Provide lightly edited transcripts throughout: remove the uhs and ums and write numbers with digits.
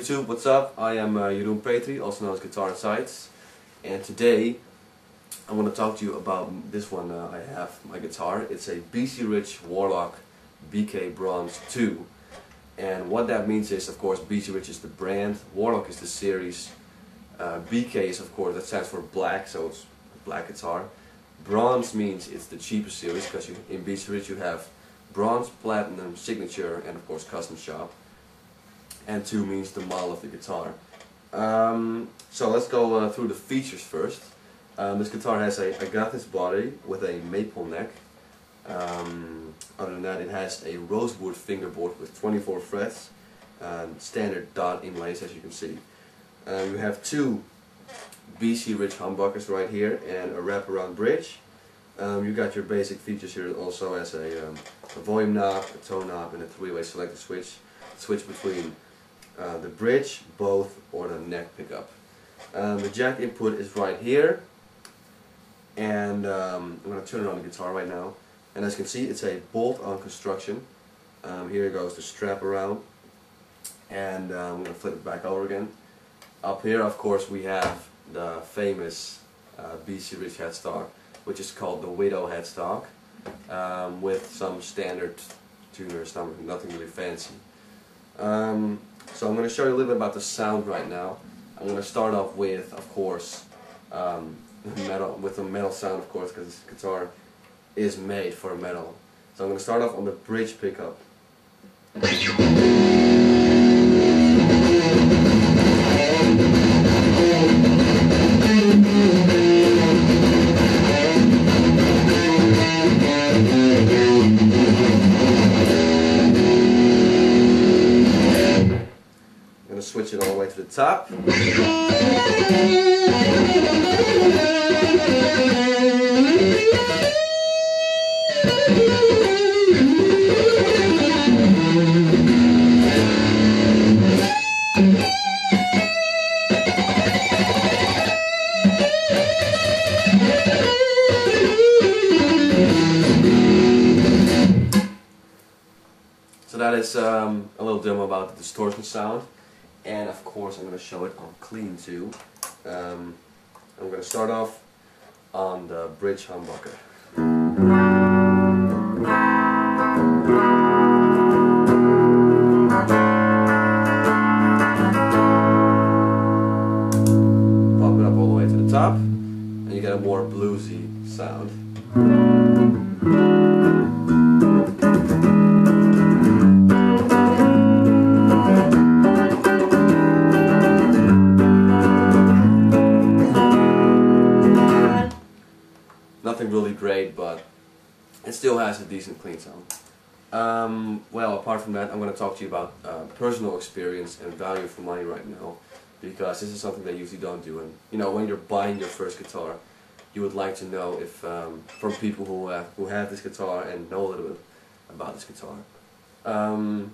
YouTube, what's up? I am Jeroen Petri, also known as Guitar Sights, and today I want to talk to you about this one. I have my guitar. It's a BC Rich Warlock BK Bronze 2, and what that means is, of course, BC Rich is the brand, Warlock is the series, BK is, of course, that stands for black, so it's a black guitar. Bronze means it's the cheapest series, because in BC Rich you have Bronze, Platinum, Signature, and of course Custom Shop. And 2 means the model of the guitar. So let's go through the features first. This guitar has a Agathis body with a maple neck. Other than that, it has a rosewood fingerboard with 24 frets, standard dot inlays as you can see. You have 2 BC Rich humbuckers right here and a wraparound bridge. You got your basic features here also as a volume knob, a tone knob, and a 3-way selector switch. Switch between the bridge, both, or the neck pickup. The jack input is right here, and I'm going to turn it on the guitar right now. And as you can see, it's a bolt-on construction. Here goes the strap around, and I'm going to flip it back over again. Up here, of course, we have the famous BC Rich headstock, which is called the Widow headstock, with some standard tuner stomach, nothing really fancy. So I'm going to show you a little bit about the sound right now. I'm going to start off with, of course, a metal sound, of course, because this guitar is made for metal. So I'm going to start off on the bridge pickup. Switch it all the way to the top. So that is a little demo about the distortion sound. And of course I'm going to show it on clean too. I'm going to start off on the bridge humbucker. Pop it up all the way to the top and you get a more bluesy sound. Really great, but it still has a decent clean sound. Well, apart from that, I'm going to talk to you about personal experience and value for money right now, because this is something that I usually don't do. And you know, when you're buying your first guitar, you would like to know if from people who have this guitar and know a little bit about this guitar. I'm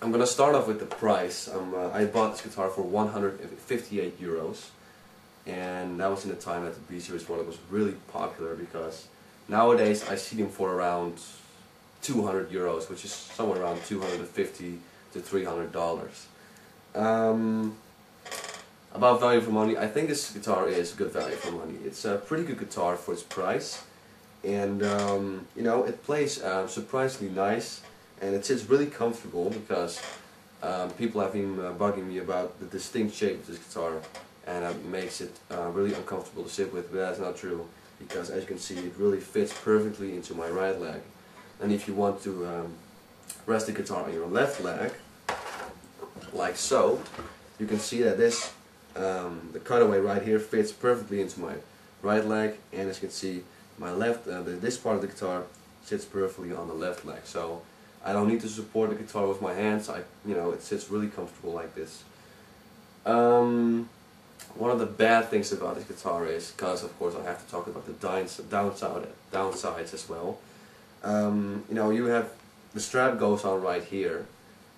going to start off with the price. I bought this guitar for 158 euros. And that was in the time that the BC Rich Warlock was really popular, because nowadays I see them for around 200 euros, which is somewhere around $250 to $300. About value for money, I think this guitar is good value for money. It's a pretty good guitar for its price, and you know, it plays surprisingly nice, and it sits really comfortable, because people have been bugging me about the distinct shape of this guitar. And it makes it really uncomfortable to sit with, but that's not true, because as you can see, it really fits perfectly into my right leg. And if you want to rest the guitar on your left leg, like so, you can see that this, the cutaway right here, fits perfectly into my right leg, and as you can see, my left, this part of the guitar sits perfectly on the left leg. So I don't need to support the guitar with my hands. You know, it sits really comfortable like this. One of the bad things about this guitar is, because of course I have to talk about the downsides as well. You know, you have the strap goes on right here,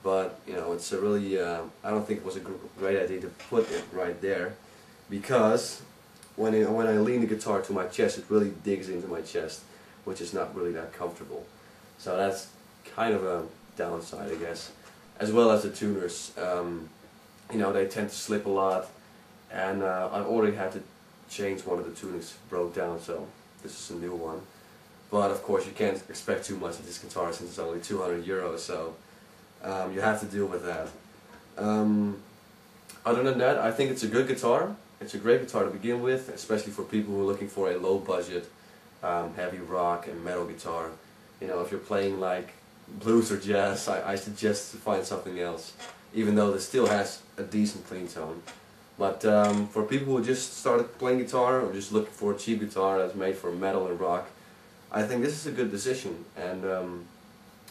but you know, it's a really I don't think it was a great idea to put it right there, because when I lean the guitar to my chest, it really digs into my chest, which is not really that comfortable. So that's kind of a downside, I guess, as well as the tuners. you know, they tend to slip a lot, and I've already had to change one of the tunings, broke down, so this is a new one. But of course you can't expect too much of this guitar since it's only 200 euros, so you have to deal with that. Other than that, I think it's a good guitar. It's a great guitar to begin with, especially for people who are looking for a low budget, heavy rock and metal guitar. You know, if you're playing like blues or jazz, I suggest to find something else, even though this still has a decent clean tone. But for people who just started playing guitar or just looking for a cheap guitar that's made for metal and rock, I think this is a good decision, and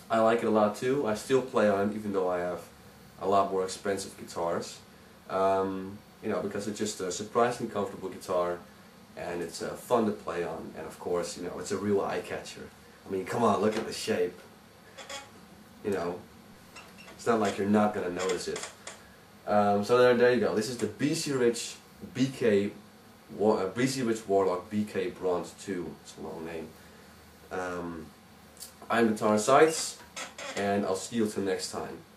I like it a lot too. I still play on it even though I have a lot more expensive guitars, you know, because it's just a surprisingly comfortable guitar, and it's fun to play on, and of course, you know, it's a real eye-catcher. I mean, come on, look at the shape. You know, it's not like you're not going to notice it. So there you go. This is the BC Rich Warlock BK Bronze 2. It's a long name. I'm GuitarnScythes, and I'll see you till next time.